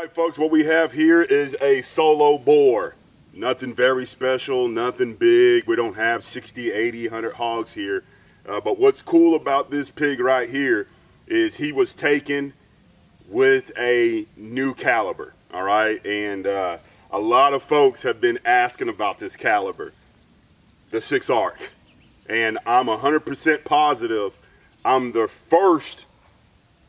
Alright folks, what we have here is a solo bore. Nothing very special, nothing big. We don't have 60, 80, 100 hogs here. But what's cool about this pig right here is he was taken with a new caliber. Alright, and a lot of folks have been asking about this caliber, the 6mm ARC. And I'm 100% positive I'm the first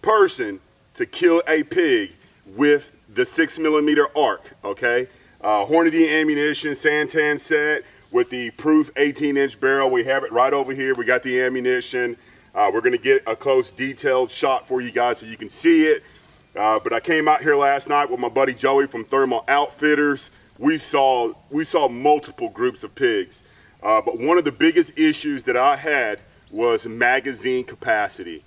person to kill a pig with the 6mm ARC, okay? Hornady ammunition, San Tan set with the Proof 18-inch barrel. We have it right over here. We got the ammunition. We're going to get a close, detailed shot for you guys so you can see it. But I came out here last night with my buddy Joey from Thermal Outfitters. We saw multiple groups of pigs. But one of the biggest issues that I had was magazine capacity.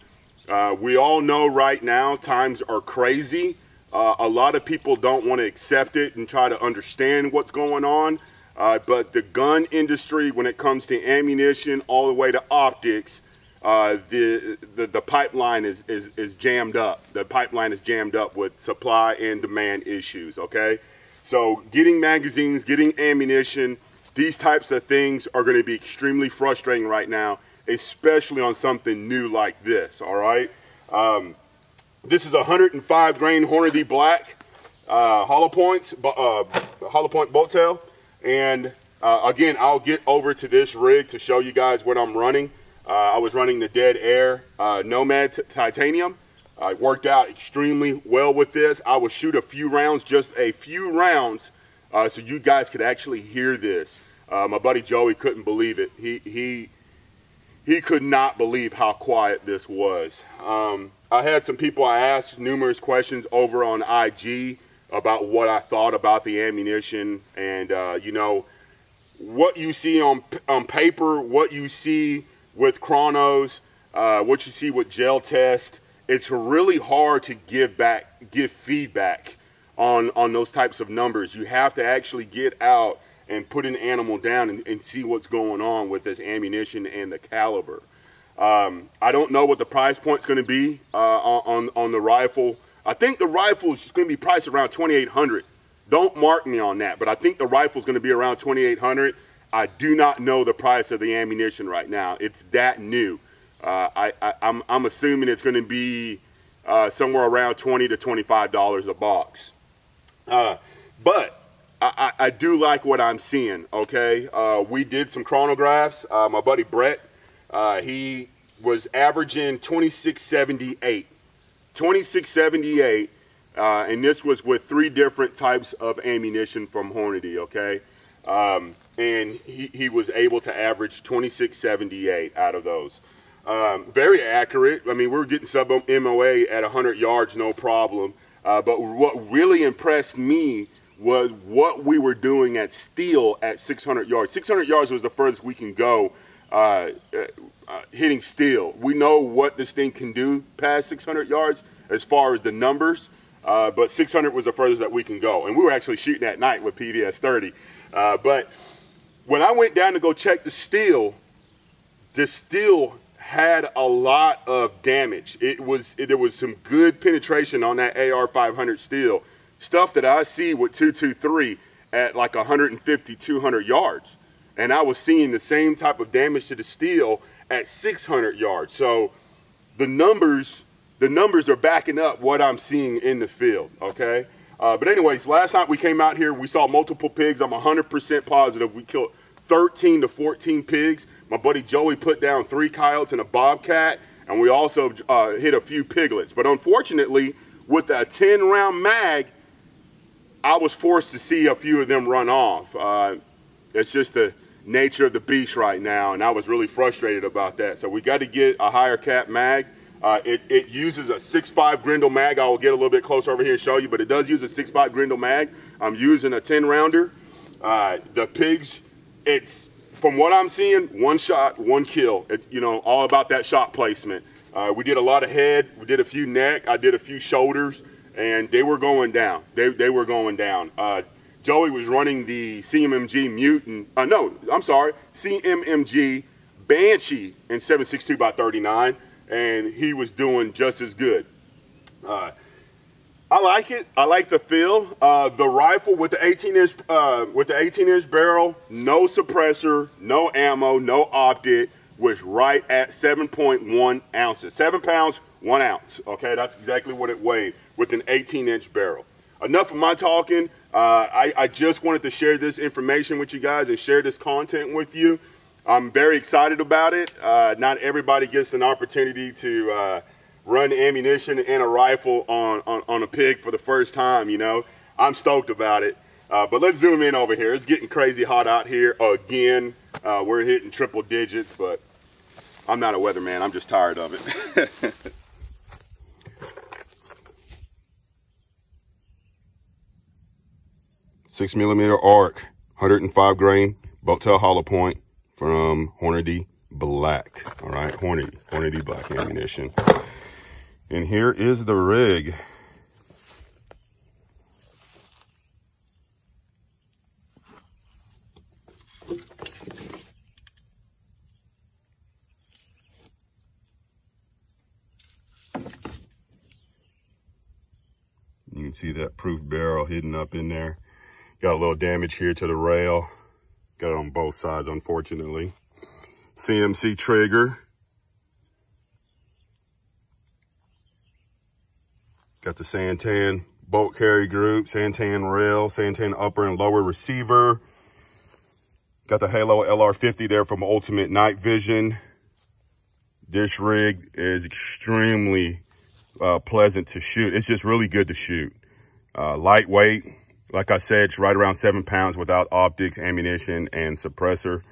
We all know right now times are crazy. A lot of people don't want to accept it and try to understand what's going on. But the gun industry, when it comes to ammunition all the way to optics, the pipeline is jammed up. The pipeline is jammed up with supply and demand issues, okay? So getting magazines, getting ammunition, these types of things are going to be extremely frustrating right now, especially on something new like this, all right? This is 105 grain Hornady black hollow point bolt tail, and again, I'll get over to this rig to show you guys what I'm running. I was running the Dead Air Nomad Titanium. It worked out extremely well with this. I will shoot a few rounds, just a few rounds, so you guys could actually hear this. My buddy Joey couldn't believe it. He could not believe how quiet this was. I had some people, I asked numerous questions over on IG about what I thought about the ammunition, and you know, what you see on paper, what you see with chronos, what you see with gel test, it's really hard to give feedback on those types of numbers. You have to actually get out and put an animal down and see what's going on with this ammunition and the caliber. I don't know what the price point's going to be on the rifle. I think the rifle is going to be priced around $2,800. Don't mark me on that, but I think the rifle is going to be around $2,800. I do not know the price of the ammunition right now. It's that new. I'm assuming it's going to be somewhere around $20 to $25 a box. But I do like what I'm seeing, okay? We did some chronographs. My buddy Brett, he was averaging 2678. 2678, and this was with 3 different types of ammunition from Hornady, okay? And he was able to average 2678 out of those. Very accurate. I mean, we were getting sub-MOA at 100 yards, no problem. But what really impressed me was what we were doing at steel at 600 yards. 600 yards was the furthest we can go hitting steel. We know what this thing can do past 600 yards as far as the numbers, but 600 was the furthest that we can go. And we were actually shooting at night with PDS 30. But when I went down to go check the steel had a lot of damage. There was some good penetration on that AR 500 steel. Stuff that I see with 223 at like 150, 200 yards. And I was seeing the same type of damage to the steel at 600 yards. So the numbers are backing up what I'm seeing in the field, okay? But anyways, last night we came out here, we saw multiple pigs. I'm 100% positive we killed 13 to 14 pigs. My buddy Joey put down 3 coyotes and a bobcat, and we also hit a few piglets. But unfortunately, with a 10-round mag, I was forced to see a few of them run off. It's just the nature of the beast right now, and I was really frustrated about that. So we got to get a higher cap mag. It uses a 6.5 Grendel mag. I will get a little bit closer over here and show you, but it does use a 6.5 Grendel mag. I'm using a 10-rounder. The pigs, it's from what I'm seeing, 1 shot, 1 kill. You know, all about that shot placement. We did a lot of head. We did a few neck. I did a few shoulders. And they were going down. They were going down. Joey was running the CMMG Mutant. No, I'm sorry, CMMG Banshee in 7.62 by 39, and he was doing just as good. I like it. I like the feel. The rifle with the 18-inch barrel, no suppressor, no ammo, no optic, was right at 7.1 ounces. 7 pounds, 1 ounce. Okay, that's exactly what it weighed with an 18-inch barrel. Enough of my talking. I just wanted to share this information with you guys and share this content with you. I'm very excited about it. Not everybody gets an opportunity to run ammunition and a rifle on a pig for the first time, you know. I'm stoked about it. But let's zoom in over here. It's getting crazy hot out here again. We're hitting triple digits, but I'm not a weatherman. I'm just tired of it. Six millimeter ARC, 105 grain, boat tail hollow point from Hornady Black. All right, Hornady Black ammunition. And here is the rig. You can see that proof barrel hidden up in there. Got a little damage here to the rail. Got it on both sides, unfortunately. CMC trigger. Got the San Tan bolt carry group, San Tan rail, San Tan upper and lower receiver. Got the Halo LR50 there from Ultimate Night Vision. This rig is extremely pleasant to shoot. It's just really good to shoot. Lightweight, like I said, it's right around 7 pounds without optics, ammunition, and suppressor.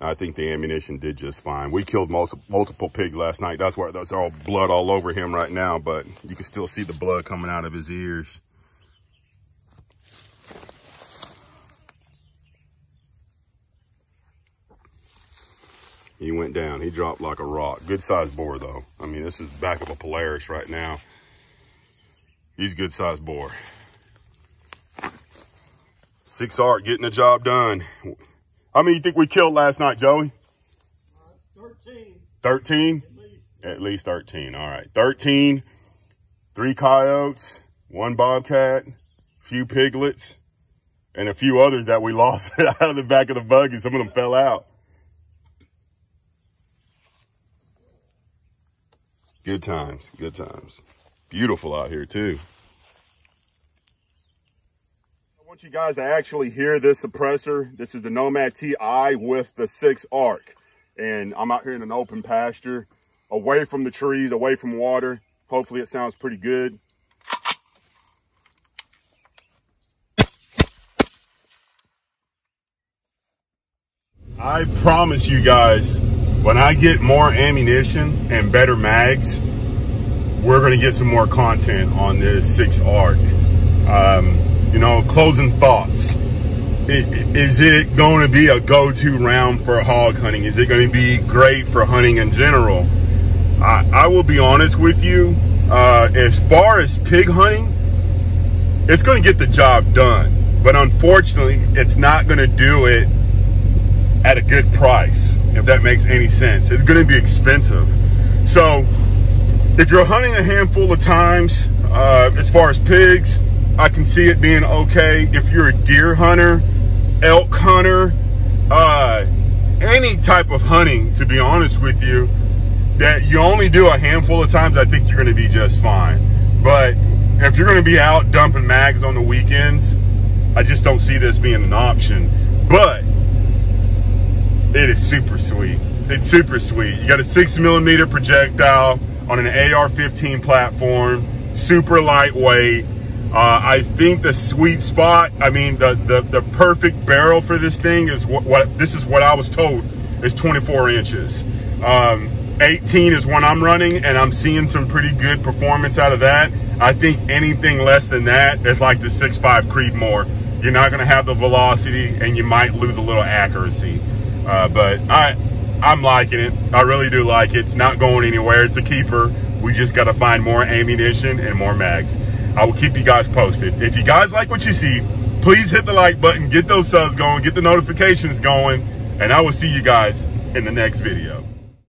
I think the ammunition did just fine. We killed multiple pigs last night. That's why there's all blood all over him right now, but you can still see the blood coming out of his ears. He went down. He dropped like a rock. Good sized boar, though. I mean, this is back of a Polaris right now. He's a good sized boar. 6 ARC getting the job done. How many do you think we killed last night, Joey? 13. 13? At least 13. All right. 13, 3 coyotes, 1 bobcat, few piglets, and a few others that we lost out of the back of the buggy. Some of them fell out. Good times. Good times. Beautiful out here, too. I want you guys to actually hear this suppressor. This is the Nomad TI with the 6 ARC, and I'm out here in an open pasture, away from the trees, away from water. Hopefully it sounds pretty good. I promise you guys, when I get more ammunition and better mags, we're going to get some more content on this 6 ARC. You know, closing thoughts. Is it going to be a go-to round for hog hunting? Is it going to be great for hunting in general? I will be honest with you. As far as pig hunting, it's going to get the job done. But unfortunately, it's not going to do it at a good price, if that makes any sense. It's going to be expensive. So, if you're hunting a handful of times, as far as pigs, I can see it being okay. If you're a deer hunter, elk hunter, any type of hunting, to be honest with you, that you only do a handful of times, I think you're going to be just fine. But if you're going to be out dumping mags on the weekends, I just don't see this being an option. But it is super sweet. It's super sweet. You got a 6mm projectile on an AR-15 platform, super lightweight. I think the sweet spot, I mean, the perfect barrel for this thing is this is what I was told is 24 inches. 18 is what I'm running, and I'm seeing some pretty good performance out of that. I think anything less than that is like the 6.5 Creedmoor. You're not going to have the velocity, and you might lose a little accuracy. But I'm liking it. I really do like it. It's not going anywhere. It's a keeper. We just got to find more ammunition and more mags. I will keep you guys posted. If you guys like what you see, please hit the like button, get those subs going, get the notifications going, and I will see you guys in the next video.